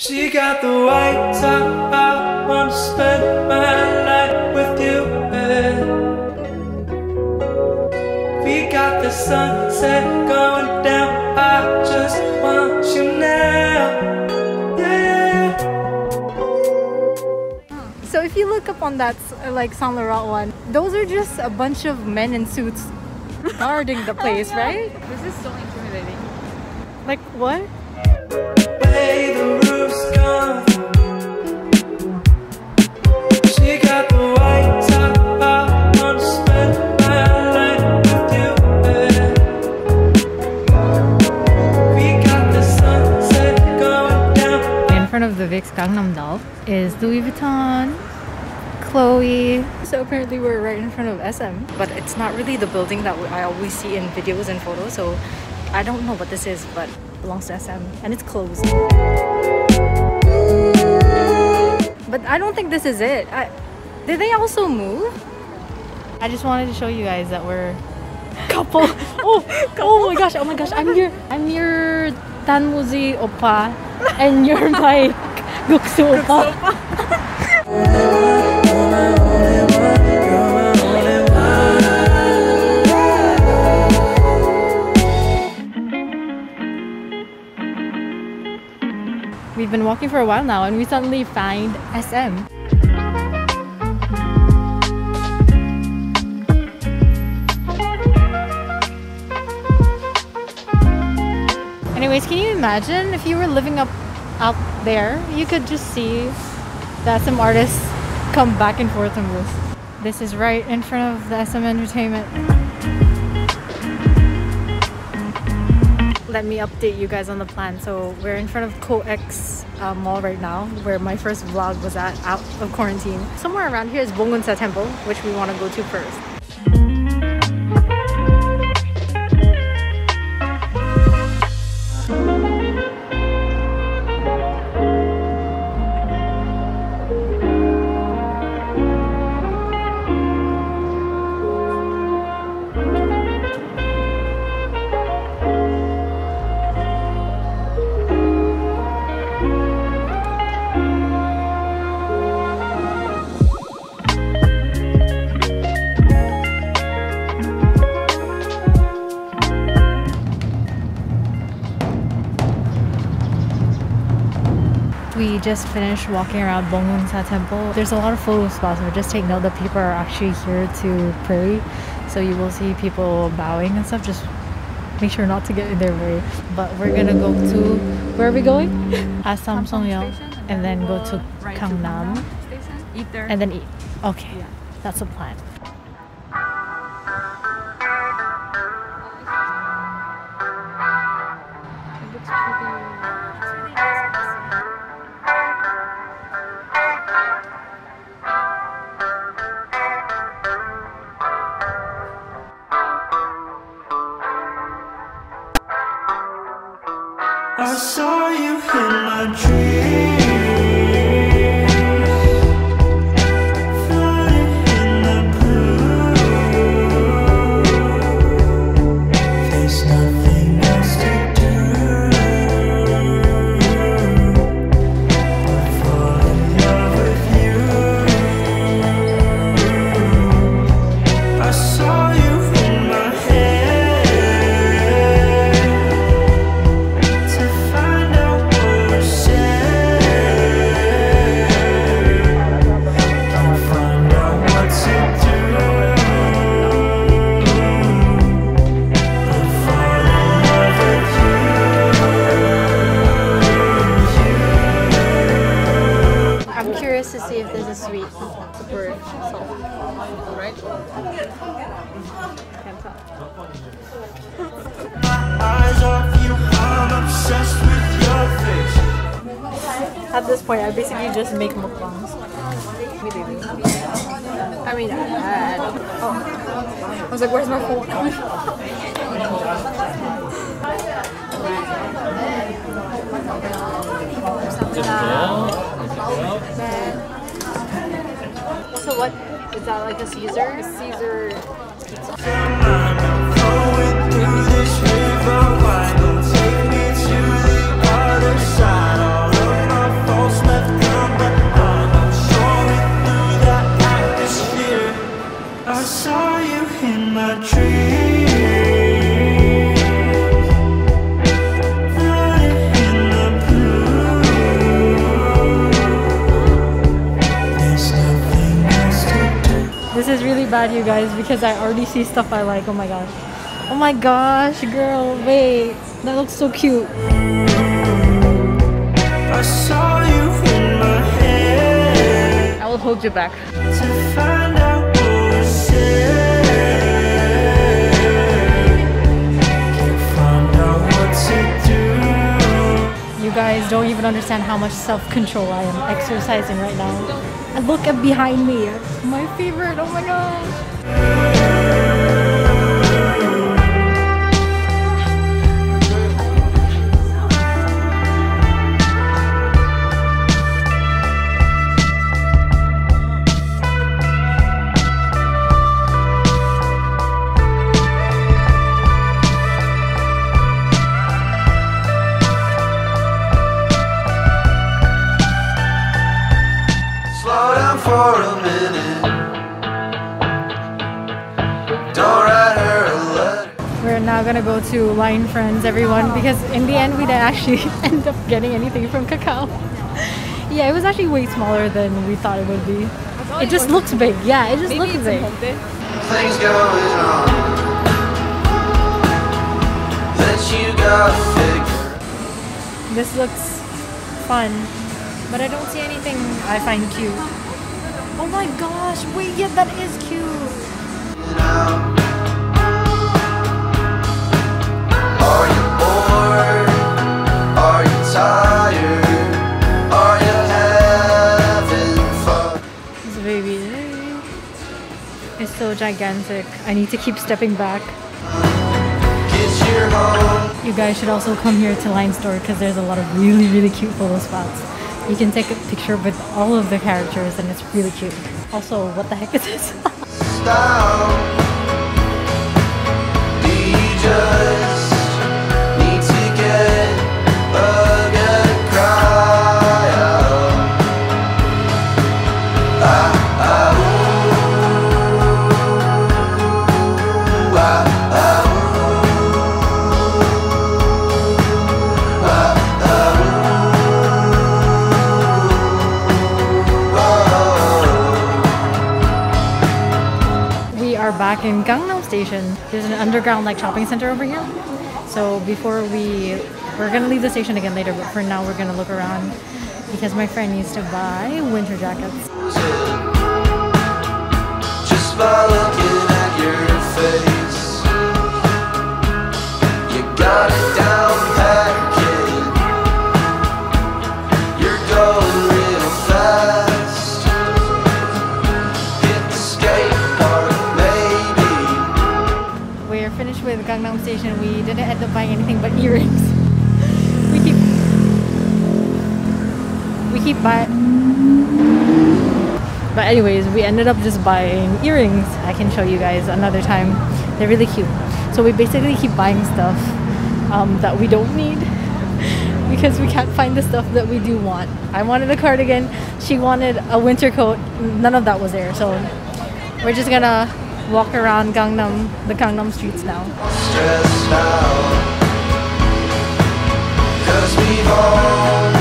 She got the white top, I wanna spend my life with you, yeah. We got the sunset going down, I just want you now, yeah. So if you look up on that like Saint Laurent one, those are just a bunch of men in suits guarding the place, oh, yeah. Right? This is so intimidating. Like what? Gangnam is Louis Vuitton, Chloe. So apparently we're right in front of SM. But it's not really the building that I always see in videos and photos, so I don't know what this is, but it belongs to SM and it's closed. But I don't think this is it. Did they also move? I just wanted to show you guys that we're couple. Oh my gosh, I'm your Tanmuzi oppa and you're my Guksu oppa. We've been walking for a while now and we suddenly find SM. Anyways, can you imagine if you were living up there, you could just see that some artists come back and forth on this. This is right in front of the SM Entertainment. Let me update you guys on the plan. So we're in front of COEX Mall right now, where my first vlog was at, out of quarantine. Somewhere around here is Bongeunsa Temple, which we want to go to first. We just finished walking around Bongeunsa Temple. There's a lot of photo spots, so just take note that people are actually here to pray. So you will see people bowing and stuff. Just make sure not to get in their way. But we're gonna go to, where are we going? Assam Songyeo, and then go to Gangnam Station, eat there, and then eat. Okay, yeah. That's the plan. I saw you in my dreams, floating in the blue. There's nothing else to do but fall in love with you. I saw you in my head. To see if there's a sweet or salt. Right? Can't tell. At this point, I basically just make mukbangs. I mean, I was like, where's my fork? So what is that, like a Caesar? A Caesar pizza. Take me to the other side. bad, you guys, because I already see stuff I like. Oh my gosh. Oh my gosh, girl, wait. That looks so cute. I saw you in my head. I will hold you back. To find out what you said. Can't find out what to do. You guys don't even understand how much self-control I am exercising right now. And look at behind me. It's my favorite. Oh my gosh. Gonna go to Line Friends, everyone, because in the end we didn't actually end up getting anything from Kakao. Yeah, it was actually way smaller than we thought it would be. It just looks big. Yeah, it just looks big. Things going on that you gotta figure. This looks fun, but I don't see anything I find cute. Oh my gosh! Wait, yeah, that is cute. Are you bored? Are you tired? Are you having fun? This baby is so gigantic. I need to keep stepping back. You guys should also come here to Line Store because there's a lot of really, really cute photo spots. You can take a picture with all of the characters and it's really cute. Also, what the heck is this? Style. Be just. Back in Gangnam Station. There's an underground like shopping center over here. So before we're gonna leave the station again later, but for now we're gonna look around because my friend needs to buy winter jackets. Just by looking at your face, you got it down pat, kid. You're going real fast. Hit the skateboard. Finished with Gangnam Station. We didn't end up buying anything but earrings. we keep buying. But anyways, we ended up just buying earrings. I can show you guys another time. They're really cute. So we basically keep buying stuff that we don't need because we can't find the stuff that we do want. I wanted a cardigan. She wanted a winter coat. None of that was there. So we're just gonna walk around the Gangnam streets now. Stressed out, 'cause we've all